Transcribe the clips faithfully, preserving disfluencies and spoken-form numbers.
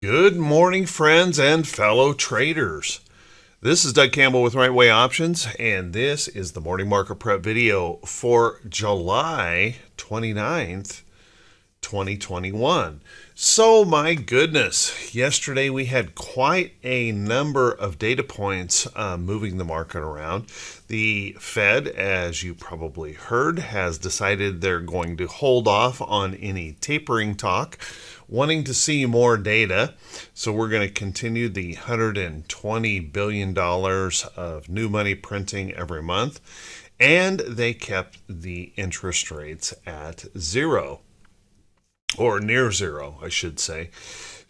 Good morning, friends and fellow traders. This is Doug Campbell with Right Way Options, and this is the Morning Market Prep video for July twenty-ninth, twenty twenty-one. So my goodness, yesterday we had quite a number of data points uh, moving the market around. The Fed, as you probably heard, has decided they're going to hold off on any tapering talk, wanting to see more data. So we're going to continue the one hundred twenty billion dollars of new money printing every month. And they kept the interest rates at zero, or near zero, I should say.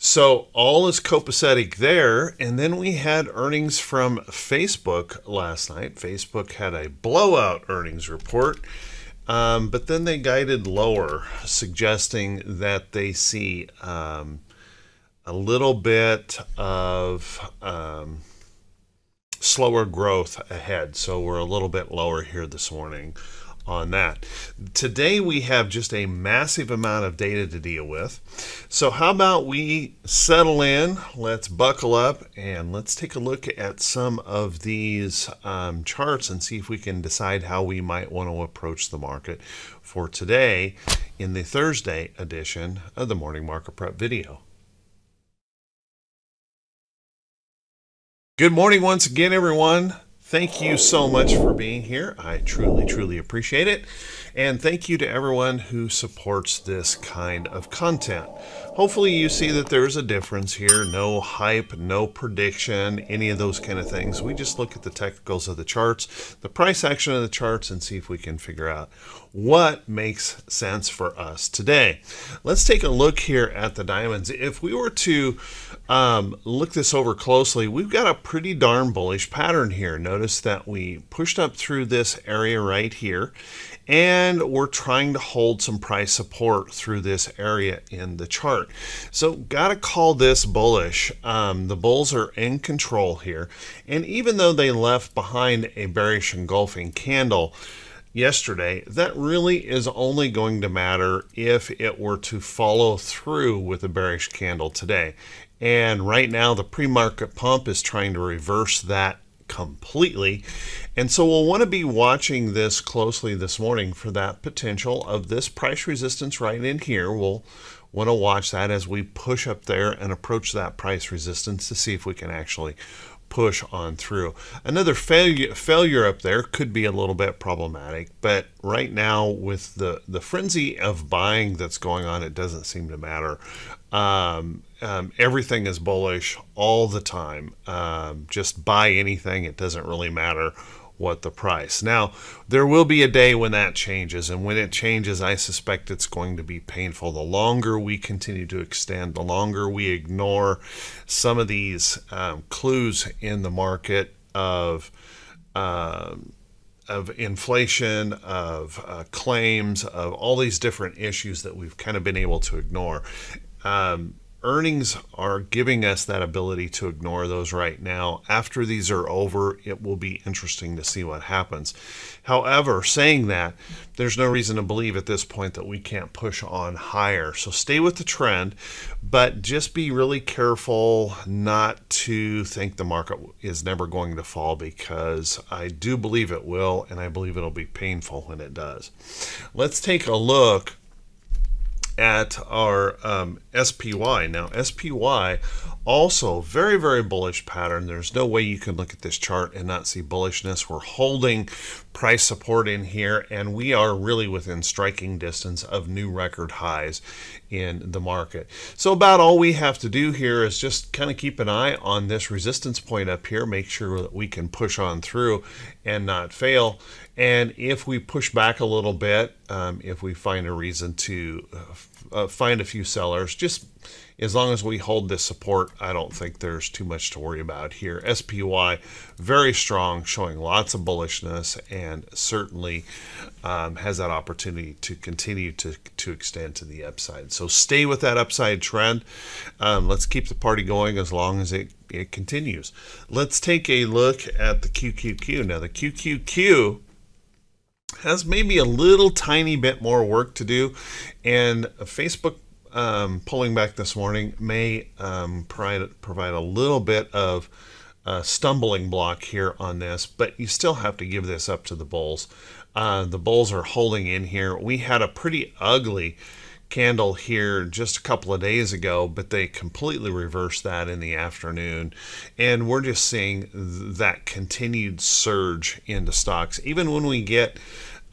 So all is copacetic there. And then we had earnings from Facebook last night. Facebook had a blowout earnings report. Um, but then they guided lower, suggesting that they see um, a little bit of um, slower growth ahead. So we're a little bit lower here this morning on that. Today we have just a massive amount of data to deal with. So how about we settle in, let's buckle up, and let's take a look at some of these um, charts and see if we can decide how we might want to approach the market for today in the Thursday edition of the Morning Market Prep video. Good morning once again, everyone. Thank you so much for being here. I truly, truly appreciate it. And thank you to everyone who supports this kind of content. Hopefully you see that there's a difference here. No hype, no prediction, any of those kind of things. We just look at the technicals of the charts, the price action of the charts, and see if we can figure out what makes sense for us today. Let's take a look here at the diamonds. If we were to um, look this over closely, we've got a pretty darn bullish pattern here. Notice Notice that we pushed up through this area right here, and we're trying to hold some price support through this area in the chart. So gotta call this bullish. Um, the bulls are in control here. And even though they left behind a bearish engulfing candle yesterday, that really is only going to matter if it were to follow through with a bearish candle today. And right now the pre-market pump is trying to reverse that completely. And so we'll want to be watching this closely this morning for that potential of this price resistance right in here. We'll want to watch that as we push up there and approach that price resistance to see if we can actually push on through. Another failure failure up there could be a little bit problematic, but right now with the the frenzy of buying that's going on, it doesn't seem to matter. Um, um, everything is bullish all the time. Um, just buy anything, it doesn't really matter what the price. Now, there will be a day when that changes, and when it changes, I suspect it's going to be painful. The longer we continue to extend, the longer we ignore some of these um, clues in the market of um, of inflation, of uh, claims, of all these different issues that we've kind of been able to ignore. Um, Earnings are giving us that ability to ignore those right now. After these are over, it will be interesting to see what happens. However, saying that, there's no reason to believe at this point that we can't push on higher. So stay with the trend, but just be really careful not to think the market is never going to fall, because I do believe it will, and I believe it'll be painful when it does. Let's take a look at our um, S P Y. Now, S P Y also very, very bullish pattern. There's no way you can look at this chart and not see bullishness. We're holding price support in here, and we are really within striking distance of new record highs in the market. So about all we have to do here is just kind of keep an eye on this resistance point up here, make sure that we can push on through and not fail. And if we push back a little bit, um, if we find a reason to uh, find a few sellers, just as long as we hold this support, I don't think there's too much to worry about here. S P Y, very strong, showing lots of bullishness, and certainly um, has that opportunity to continue to, to extend to the upside. So stay with that upside trend. Um, let's keep the party going as long as it, it continues. Let's take a look at the Q Q Q. Now, the Q Q Q has maybe a little tiny bit more work to do, and Facebook um, pulling back this morning may um, provide, provide a little bit of a stumbling block here on this, but you still have to give this up to the bulls. Uh, the bulls are holding in here. We had a pretty ugly candle here just a couple of days ago, but they completely reversed that in the afternoon, and we're just seeing that continued surge into stocks. Even when we get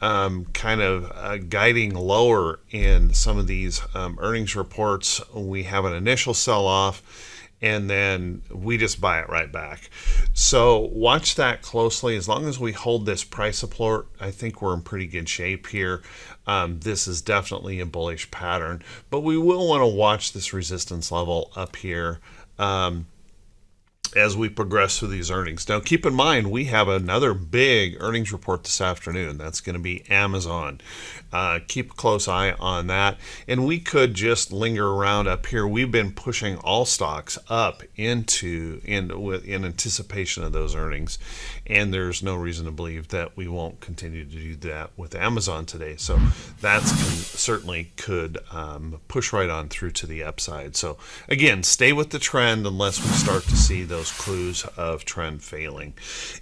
um, kind of uh, guiding lower in some of these um, earnings reports, we have an initial sell-off, and then we just buy it right back. So watch that closely. As long as we hold this price support, I think we're in pretty good shape here. Um, this is definitely a bullish pattern, but we will want to watch this resistance level up here um, as we progress through these earnings. Now, keep in mind, we have another big earnings report this afternoon. That's going to be Amazon. Uh, keep a close eye on that. And we could just linger around up here. We've been pushing all stocks up into in, in anticipation of those earnings. And there's no reason to believe that we won't continue to do that with Amazon today. So that certainly could um, push right on through to the upside. So again, stay with the trend unless we start to see those Those clues of trend failing.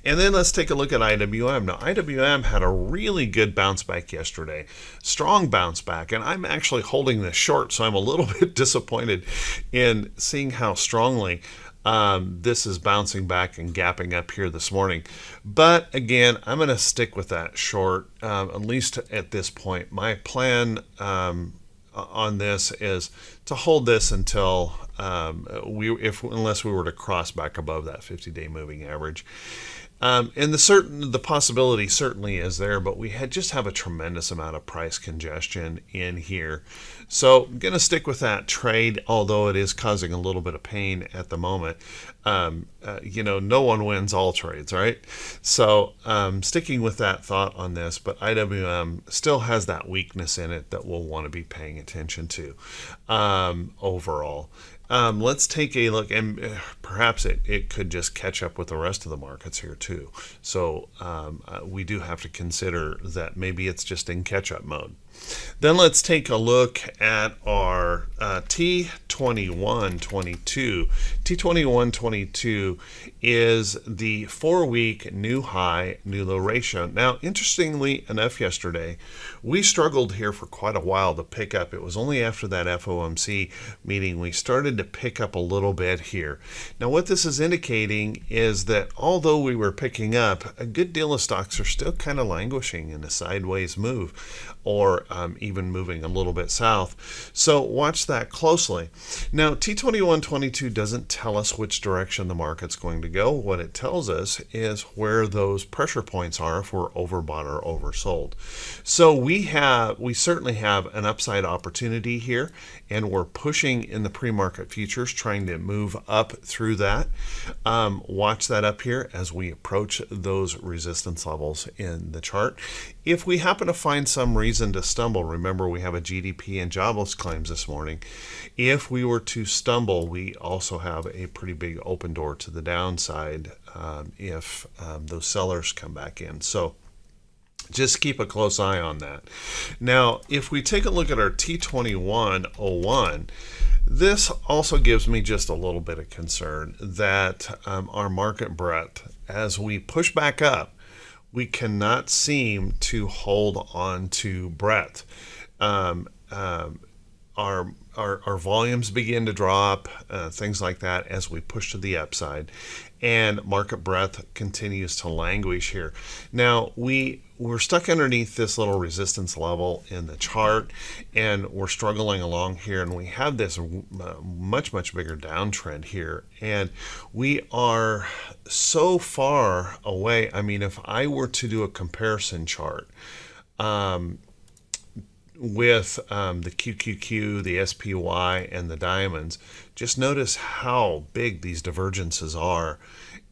And then let's take a look at I W M. Now, I W M had a really good bounce back yesterday, strong bounce back, and I'm actually holding this short, so I'm a little bit disappointed in seeing how strongly um, this is bouncing back and gapping up here this morning. But again, I'm going to stick with that short, um, at least at this point. My plan um, on this is to hold this until um, we, if unless we were to cross back above that fifty-day moving average, um, and the certain the possibility certainly is there, but we had just have a tremendous amount of price congestion in here, so I'm going to stick with that trade, although it is causing a little bit of pain at the moment. Um, uh, you know, no one wins all trades, right? So um, sticking with that thought on this, but I W M still has that weakness in it that we'll want to be paying attention to. Um, Um, overall, um, let's take a look, and perhaps it, it could just catch up with the rest of the markets here too. So um, uh, we do have to consider that maybe it's just in catch-up mode. Then let's take a look at our uh, T twenty-one twenty-two. T twenty-one twenty-two is the four-week new high, new low ratio. Now, interestingly enough, yesterday, we struggled here for quite a while to pick up. It was only after that F O M C meeting we started to pick up a little bit here. Now, what this is indicating is that although we were picking up, a good deal of stocks are still kind of languishing in a sideways move, or um, even moving a little bit south. So watch that closely. Now, T twenty-one twenty-two doesn't tell us which direction the market's going to go. What it tells us is where those pressure points are if we're overbought or oversold. So we have, we certainly have an upside opportunity here, and we're pushing in the pre-market futures, trying to move up through that. Um, watch that up here as we approach those resistance levels in the chart. If we happen to find some reason to stumble, remember we have a G D P and jobless claims this morning. If we were to stumble, we also have a pretty big open door to the downside um, if um, those sellers come back in. So just keep a close eye on that. Now, if we take a look at our T twenty-one oh one, this also gives me just a little bit of concern that um, our market breadth, as we push back up, we cannot seem to hold on to breadth. Um, um, our, our, our volumes begin to drop, uh, things like that, as we push to the upside. And market breadth continues to languish here. Now, we, we're stuck underneath this little resistance level in the chart, and we're struggling along here, and we have this much, much bigger downtrend here, and we are so far away. I mean, if I were to do a comparison chart um, with um, the Q Q Q, the S P Y, and the diamonds, just notice how big these divergences are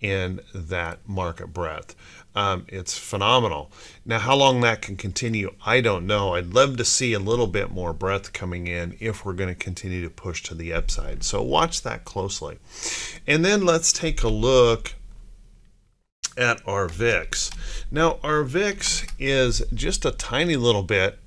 in that market breadth. Um, it's phenomenal. Now, how long that can continue, I don't know. I'd love to see a little bit more breadth coming in if we're going to continue to push to the upside. So watch that closely. And then let's take a look at our V I X. Now, our V I X is just a tiny little bit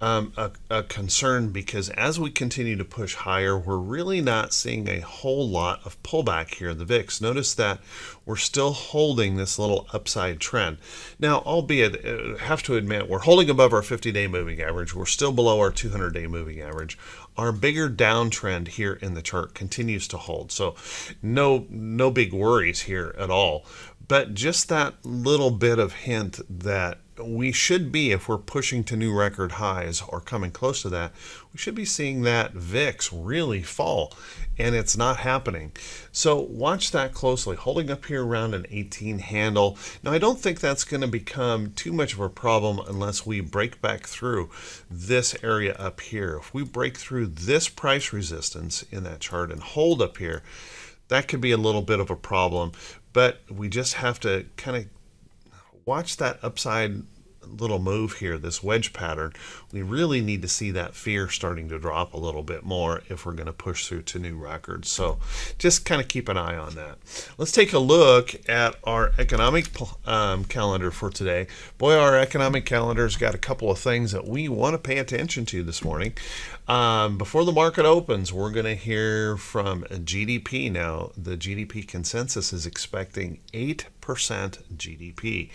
um, a, a concern, because as we continue to push higher, we're really not seeing a whole lot of pullback here in the V I X. Notice that we're still holding this little upside trend. Now, albeit, I have to admit, we're holding above our fifty-day moving average. We're still below our two hundred-day moving average. Our bigger downtrend here in the chart continues to hold. So no, no big worries here at all. But just that little bit of hint that we should be, if we're pushing to new record highs or coming close to that, we should be seeing that V I X really fall, and it's not happening. So watch that closely, holding up here around an eighteen handle. Now, I don't think that's going to become too much of a problem unless we break back through this area up here. If we break through this price resistance in that chart and hold up here, that could be a little bit of a problem, but we just have to kind of watch that upside little move here, this wedge pattern. We really need to see that fear starting to drop a little bit more if we're going to push through to new records. So just kind of keep an eye on that. Let's take a look at our economic um, calendar for today. Boy, our economic calendar's got a couple of things that we want to pay attention to this morning. Um, before the market opens, we're going to hear from G D P now. The G D P consensus is expecting eight percent G D P.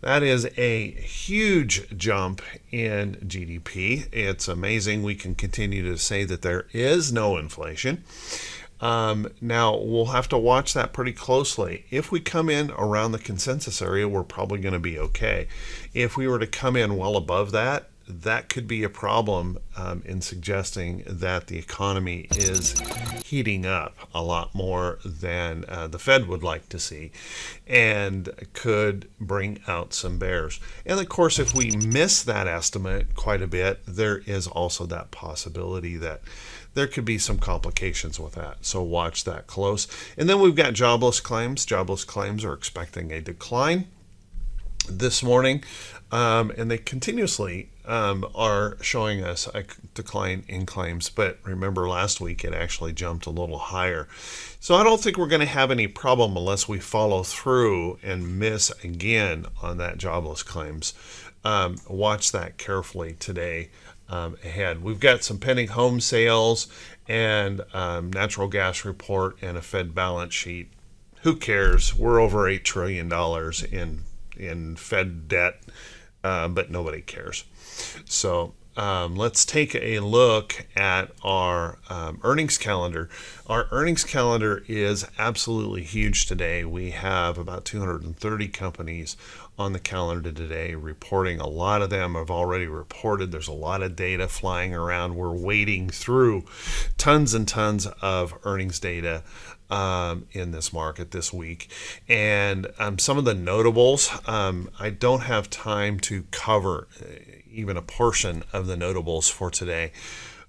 That is a huge jump in G D P. It's amazing. We can continue to say that there is no inflation. Um, now, we'll have to watch that pretty closely. If we come in around the consensus area, we're probably going to be okay. If we were to come in well above that, that could be a problem um, in suggesting that the economy is heating up a lot more than uh, the Fed would like to see, and could bring out some bears. And of course, if we miss that estimate quite a bit, there is also that possibility that there could be some complications with that. So watch that close. And then we've got jobless claims. Jobless claims are expecting a decline this morning, um, and they continuously Um, are showing us a decline in claims, but remember last week it actually jumped a little higher. So I don't think we're going to have any problem unless we follow through and miss again on that jobless claims. Um, watch that carefully today um, ahead. We've got some pending home sales and um, natural gas report and a Fed balance sheet. Who cares? We're over eight trillion dollars in, in Fed debt, uh, but nobody cares. So um, let's take a look at our um, earnings calendar. Our earnings calendar is absolutely huge today. We have about two hundred thirty companies on the calendar today reporting. A lot of them have already reported. There's a lot of data flying around. We're wading through tons and tons of earnings data Um, in this market this week. And um, some of the notables, um, I don't have time to cover even a portion of the notables for today,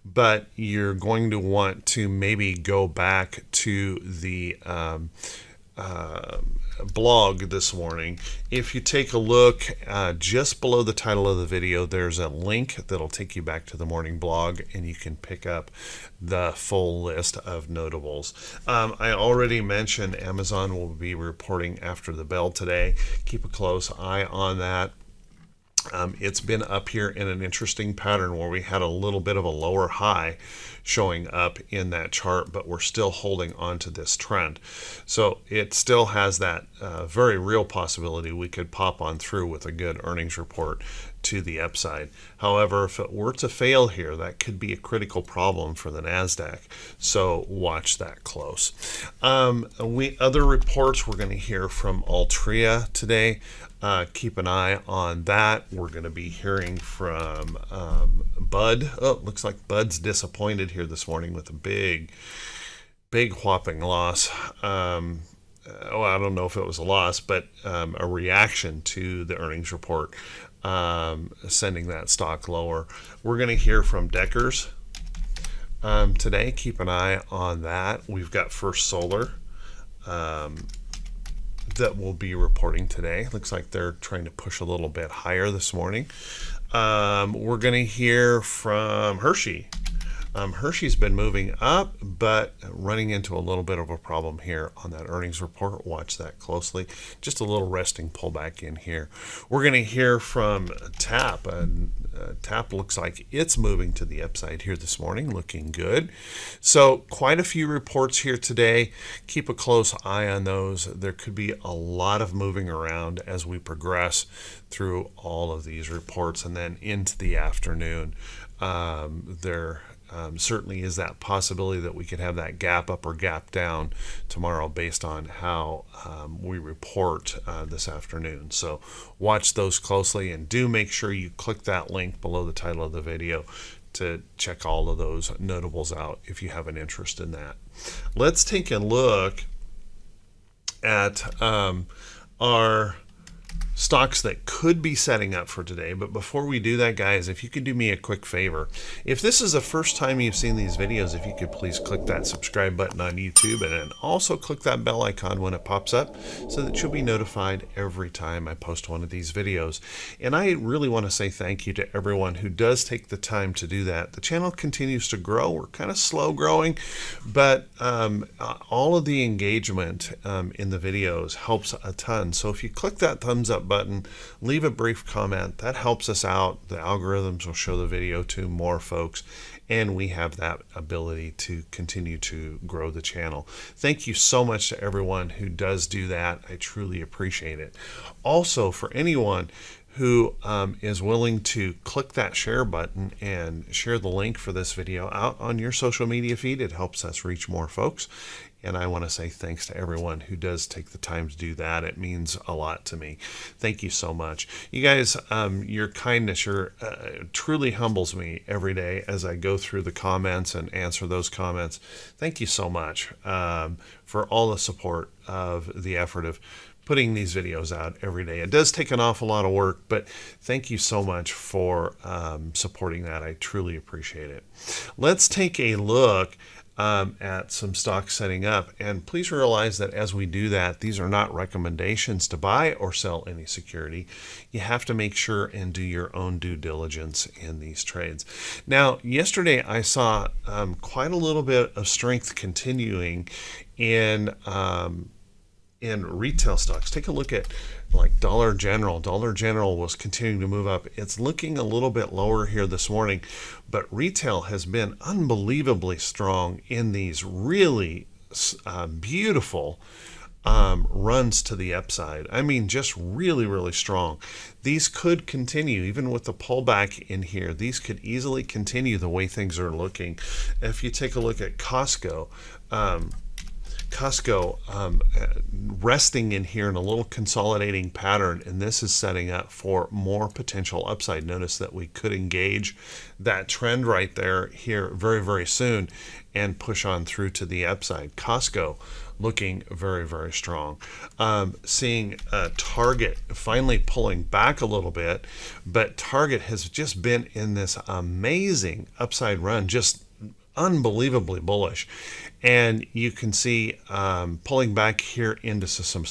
but you're going to want to maybe go back to the um, uh, blog this morning. If you take a look uh, just below the title of the video, there's a link that'll take you back to the morning blog, and you can pick up the full list of notables. Um, I already mentioned Amazon will be reporting after the bell today. Keep a close eye on that. Um, it's been up here in an interesting pattern where we had a little bit of a lower high showing up in that chart, but we're still holding on to this trend. So it still has that uh, very real possibility we could pop on through with a good earnings report to the upside. However, if it were to fail here, that could be a critical problem for the NASDAQ. So watch that close. Um, we other reports we're going to hear from Altria today. Uh, keep an eye on that. We're going to be hearing from um, Bud. Oh, it looks like Bud's disappointed here this morning with a big, big whopping loss. Um, oh, I don't know if it was a loss, but um, a reaction to the earnings report, um, sending that stock lower. We're going to hear from Deckers um, today. Keep an eye on that. We've got First Solar Um, that will be reporting today. Looks like they're trying to push a little bit higher this morning. Um, we're going to hear from Hershey Um, Hershey's been moving up, but running into a little bit of a problem here on that earnings report. Watch that closely. Just a little resting pullback in here. We're going to hear from T A P. Uh, uh, T A P looks like it's moving to the upside here this morning, looking good. So quite a few reports here today. Keep a close eye on those. There could be a lot of moving around as we progress through all of these reports and then into the afternoon. Um, there um, certainly is that possibility that we could have that gap up or gap down tomorrow based on how um, we report uh, this afternoon. So watch those closely, and do make sure you click that link below the title of the video to check all of those notables out if you have an interest in that. Let's take a look at um, our stocks that could be setting up for today. But before we do that, guys, if you could do me a quick favor, if this is the first time you've seen these videos, if you could please click that subscribe button on YouTube, and then also click that bell icon when it pops up so that you'll be notified every time I post one of these videos. And I really want to say thank you to everyone who does take the time to do that. The channel continues to grow. We're kind of slow growing, but um, all of the engagement um, in the videos helps a ton. So if you click that thumbs up button, leave a brief comment, that helps us out. The algorithms will show the video to more folks, and we have that ability to continue to grow the channel. Thank you so much to everyone who does do that. I truly appreciate it. Also, for anyone who um, is willing to click that share button and share the link for this video out on your social media feed, it helps us reach more folks. And I want to say thanks to everyone who does take the time to do that. It means a lot to me. Thank you so much. You guys, um, your kindness your, uh, truly humbles me every day as I go through the comments and answer those comments. Thank you so much um, for all the support of the effort of putting these videos out every day. It does take an awful lot of work, but thank you so much for um, supporting that. I truly appreciate it. Let's take a look Um, at some stock setting up. And please realize that as we do that, these are not recommendations to buy or sell any security. You have to make sure and do your own due diligence in these trades. Now, yesterday I saw um, quite a little bit of strength continuing in um, in retail stocks. Take a look at like Dollar General. Dollar General was continuing to move up. It's looking a little bit lower here this morning, but retail has been unbelievably strong in these really uh, beautiful um, runs to the upside. I mean, just really, really strong. These could continue, even with the pullback in here. These could easily continue the way things are looking. If you take a look at Costco, um, Costco um, resting in here in a little consolidating pattern, and this is setting up for more potential upside. Notice that we could engage that trend right there here very, very soon and push on through to the upside. Costco looking very, very strong. Um, seeing uh, Target finally pulling back a little bit, but Target has just been in this amazing upside run, just unbelievably bullish. And you can see um, pulling back here into some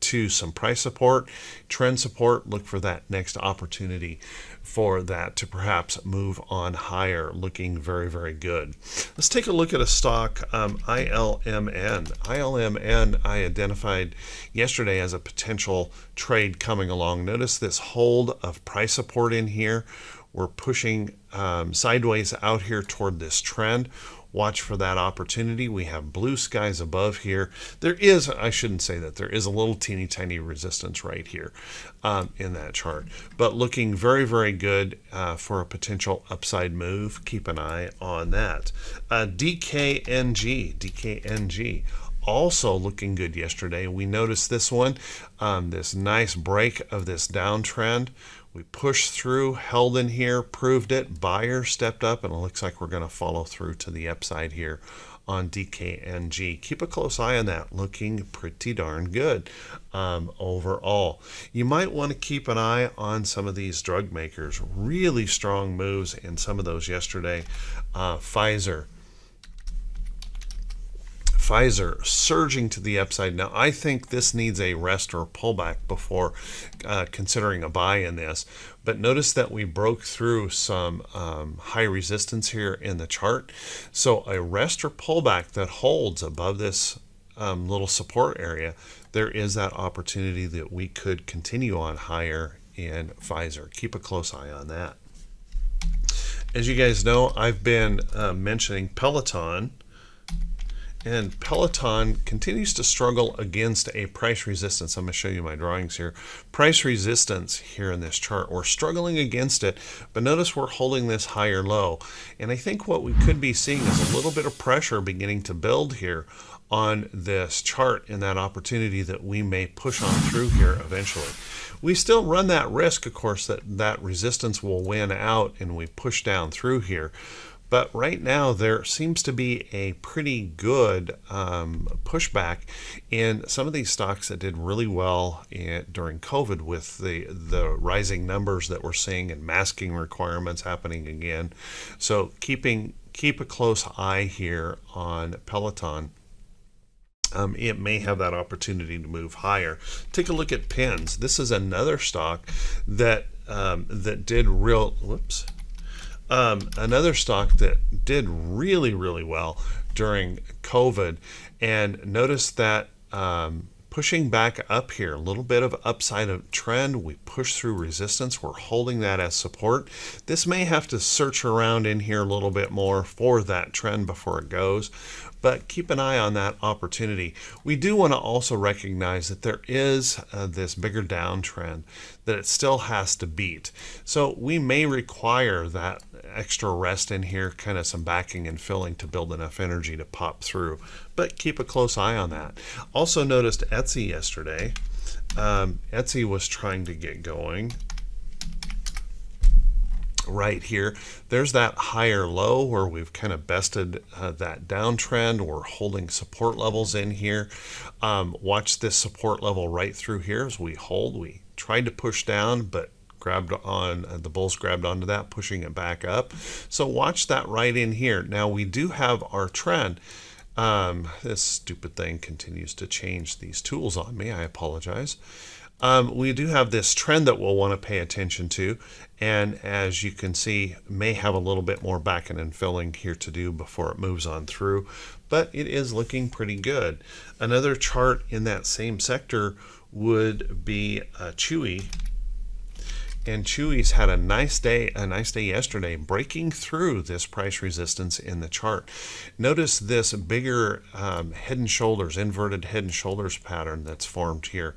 to some price support, trend support. Look for that next opportunity for that to perhaps move on higher, looking very, very good. Let's take a look at a stock, um, I L M N. I L M N I identified yesterday as a potential trade coming along. Notice this hold of price support in here. We're pushing um, sideways out here toward this trend. Watch for that opportunity. We have blue skies above here. There is, I shouldn't say that, there is a little teeny tiny resistance right here um, in that chart, but looking very, very good uh, for a potential upside move. Keep an eye on that. Uh, D K N G, D K N G. Also looking good yesterday. We noticed this one, um, this nice break of this downtrend. We pushed through, held in here, proved it. Buyer stepped up, and it looks like we're going to follow through to the upside here on D K N G. Keep a close eye on that. Looking pretty darn good um, overall. You might want to keep an eye on some of these drug makers. Really strong moves in some of those yesterday. Uh, Pfizer. Pfizer surging to the upside. Now, I think this needs a rest or a pullback before uh, considering a buy in this. But notice that we broke through some um, high resistance here in the chart. So a rest or pullback that holds above this um, little support area, there is that opportunity that we could continue on higher in Pfizer. Keep a close eye on that. As you guys know, I've been uh, mentioning Peloton, and Peloton continues to struggle against a price resistance. I'm going to show you my drawings here. Price resistance here in this chart. We're struggling against it, but notice we're holding this higher low. And I think what we could be seeing is a little bit of pressure beginning to build here on this chart, and that opportunity that we may push on through here eventually. We still run that risk, of course, that that resistance will win out and we push down through here. But right now there seems to be a pretty good um, pushback in some of these stocks that did really well in, during COVID, with the, the rising numbers that we're seeing and masking requirements happening again. So keeping, keep a close eye here on Peloton. Um, it may have that opportunity to move higher. Take a look at Pins. This is another stock that um, that did real. Whoops. Um, another stock that did really, really well during COVID, and notice that um, pushing back up here, a little bit of upside of trend. We push through resistance. We're holding that as support. This may have to search around in here a little bit more for that trend before it goes. But keep an eye on that opportunity. We do want to also recognize that there is uh, this bigger downtrend that it still has to beat. So we may require that extra rest in here, kind of some backing and filling to build enough energy to pop through. But keep a close eye on that. Also noticed Etsy yesterday. Um, Etsy was trying to get going. Right here, there's that higher low where we've kind of bested uh, that downtrend. We're holding support levels in here. Um, watch this support level right through here as we hold. We tried to push down, but grabbed on, uh, the bulls grabbed onto that, pushing it back up. So watch that right in here. Now we do have our trend. Um, this stupid thing continues to change these tools on me. I apologize. Um, we do have this trend that we'll want to pay attention to, and as you can see, may have a little bit more backing and filling here to do before it moves on through, but it is looking pretty good. Another chart in that same sector would be uh, Chewy, and Chewy's had a nice day, a nice day yesterday, breaking through this price resistance in the chart. Notice this bigger um, head and shoulders, inverted head and shoulders pattern that's formed here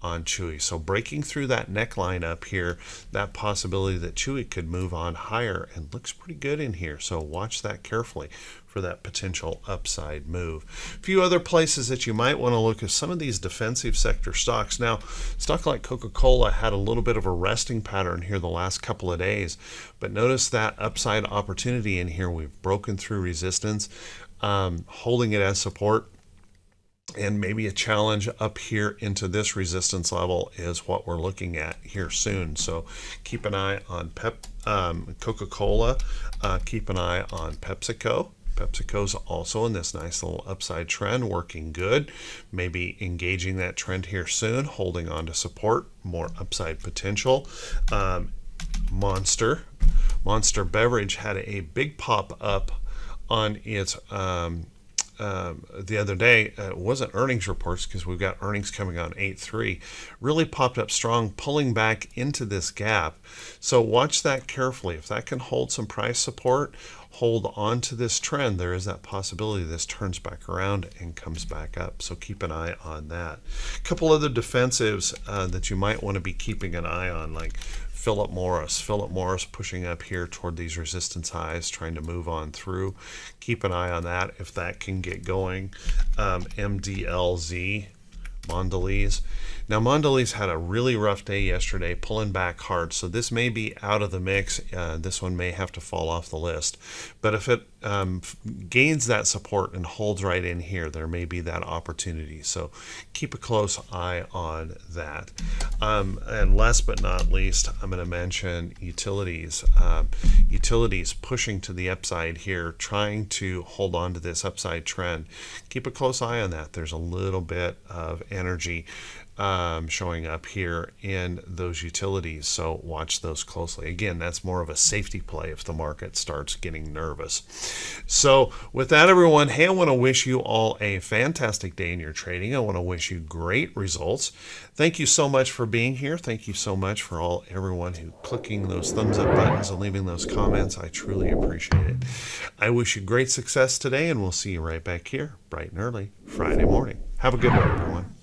on Chewy. So breaking through that neckline up here, that possibility that Chewy could move on higher, and looks pretty good in here. So watch that carefully for that potential upside move. A few other places that you might want to look is some of these defensive sector stocks. Now, stock like Coca-Cola had a little bit of a resting pattern here the last couple of days, but notice that upside opportunity in here. We've broken through resistance, um, holding it as support. And maybe a challenge up here into this resistance level is what we're looking at here soon. So keep an eye on Pep, um, Coca-Cola. Uh, keep an eye on PepsiCo. PepsiCo's also in this nice little upside trend, working good. Maybe engaging that trend here soon, holding on to support, more upside potential. Um, Monster. Monster Beverage had a big pop up on its... Um, Um, the other day, uh, it wasn't earnings reports, because we've got earnings coming on eight three, really popped up strong, pulling back into this gap. So watch that carefully. If that can hold some price support, hold on to this trend, there is that possibility this turns back around and comes back up. So keep an eye on that. A couple other defensives uh, that you might want to be keeping an eye on, like Philip Morris. Philip Morris pushing up here toward these resistance highs, trying to move on through. Keep an eye on that if that can get going. Um, M D L Z, Mondelez. Now Mondelez had a really rough day yesterday, pulling back hard. So this may be out of the mix. Uh, this one may have to fall off the list. But if it um, gains that support and holds right in here, there may be that opportunity. So keep a close eye on that. Um, and last but not least, I'm going to mention utilities. Um, utilities pushing to the upside here, trying to hold on to this upside trend. Keep a close eye on that. There's a little bit of energy Um, showing up here in those utilities, so watch those closely. Again, that's more of a safety play if the market starts getting nervous. So with that, everyone, hey, I want to wish you all a fantastic day in your trading. I want to wish you great results. Thank you so much for being here. Thank you so much for all everyone who clicking those thumbs up buttons and leaving those comments. I truly appreciate it. I wish you great success today, and we'll see you right back here bright and early Friday morning. Have a good one, everyone.